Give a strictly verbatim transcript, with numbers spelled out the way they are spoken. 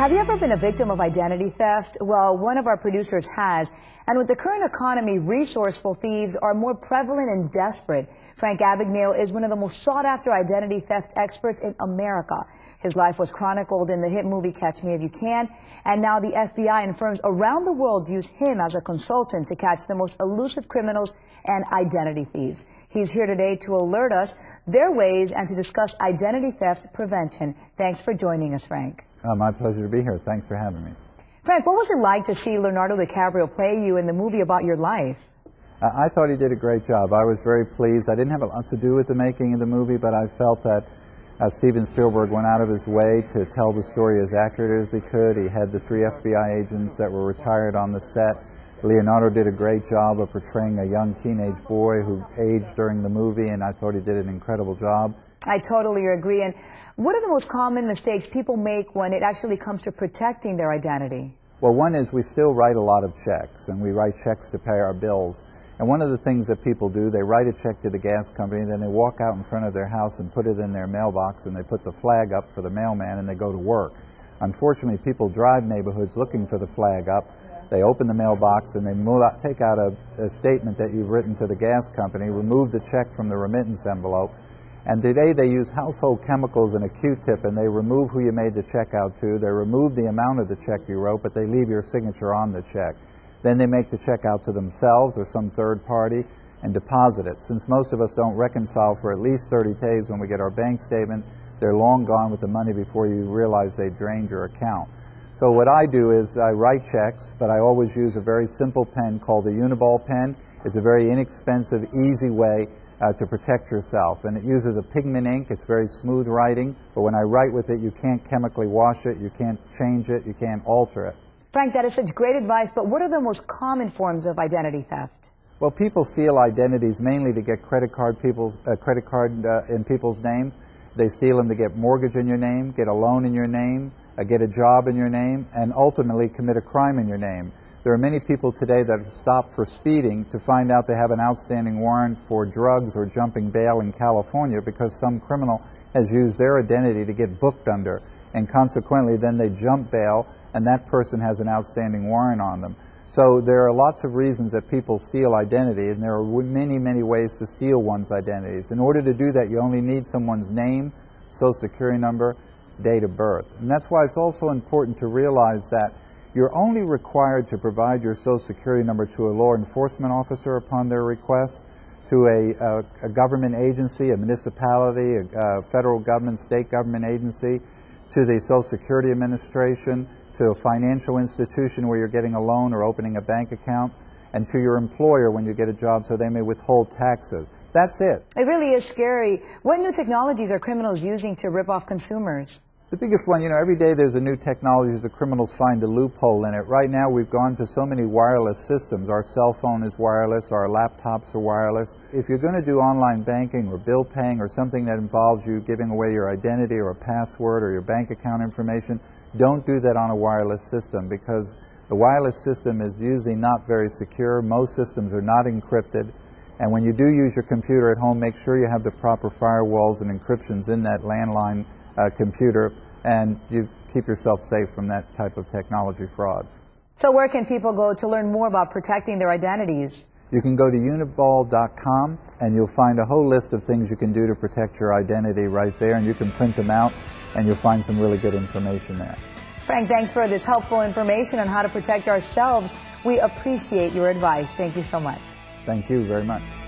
Have you ever been a victim of identity theft? Well, one of our producers has. And with the current economy, resourceful thieves are more prevalent and desperate. Frank Abagnale is one of the most sought-after identity theft experts in America. His life was chronicled in the hit movie Catch Me If You Can, and now the F B I and firms around the world use him as a consultant to catch the most elusive criminals and identity thieves. He's here today to alert us their ways and to discuss identity theft prevention. Thanks for joining us, Frank. Oh, my pleasure to be here. Thanks for having me. Frank, what was it like to see Leonardo DiCaprio play you in the movie about your life? Uh, I thought he did a great job. I was very pleased. I didn't have a lot to do with the making of the movie, but I felt that uh, Steven Spielberg went out of his way to tell the story as accurate as he could. He had the three F B I agents that were retired on the set. Leonardo did a great job of portraying a young teenage boy who aged during the movie, and I thought he did an incredible job. I totally agree. And what are the most common mistakes people make when it actually comes to protecting their identity? Well, one is we still write a lot of checks, and we write checks to pay our bills. And one of the things that people do, they write a check to the gas company, and then they walk out in front of their house and put it in their mailbox, and they put the flag up for the mailman, and they go to work. Unfortunately, people drive neighborhoods looking for the flag up. They open the mailbox and they move out, take out a, a statement that you've written to the gas company, remove the check from the remittance envelope, and today they use household chemicals and a Q-tip, and they remove who you made the check out to, they remove the amount of the check you wrote, but they leave your signature on the check. Then they make the check out to themselves or some third party and deposit it. Since most of us don't reconcile for at least thirty days when we get our bank statement, they're long gone with the money before you realize they've drained your account. So what I do is I write checks, but I always use a very simple pen called the Uni-ball pen. It's a very inexpensive, easy way uh, to protect yourself. And it uses a pigment ink. It's very smooth writing. But when I write with it, you can't chemically wash it. You can't change it. You can't alter it. Frank, that is such great advice. But what are the most common forms of identity theft? Well, people steal identities mainly to get credit card people's, uh, credit card uh, in people's names. They steal them to get mortgage in your name, get a loan in your name, get a job in your name, and ultimately commit a crime in your name. There are many people today that stop for speeding to find out they have an outstanding warrant for drugs or jumping bail in California because some criminal has used their identity to get booked under, and consequently then they jump bail and that person has an outstanding warrant on them. So there are lots of reasons that people steal identity, and there are many, many ways to steal one's identities. In order to do that, you only need someone's name, social security number, date of birth. And that's why it's also important to realize that you're only required to provide your social security number to a law enforcement officer upon their request, to a, a, a government agency, a municipality, a, a federal government, state government agency, to the Social Security Administration, to a financial institution where you're getting a loan or opening a bank account, and to your employer when you get a job so they may withhold taxes. That's it. It really is scary. What new technologies are criminals using to rip off consumers? The biggest one, you know, every day there's a new technology, the criminals find a loophole in it. Right now we've gone to so many wireless systems. Our cell phone is wireless, our laptops are wireless. If you're going to do online banking or bill paying or something that involves you giving away your identity or a password or your bank account information, don't do that on a wireless system, because the wireless system is usually not very secure. Most systems are not encrypted. And when you do use your computer at home, make sure you have the proper firewalls and encryptions in that landline Uh, computer, and you keep yourself safe from that type of technology fraud. So where can people go to learn more about protecting their identities? You can go to uni ball dot com and you'll find a whole list of things you can do to protect your identity right there, and you can print them out and you'll find some really good information there. Frank, thanks for this helpful information on how to protect ourselves. We appreciate your advice. Thank you so much. Thank you very much.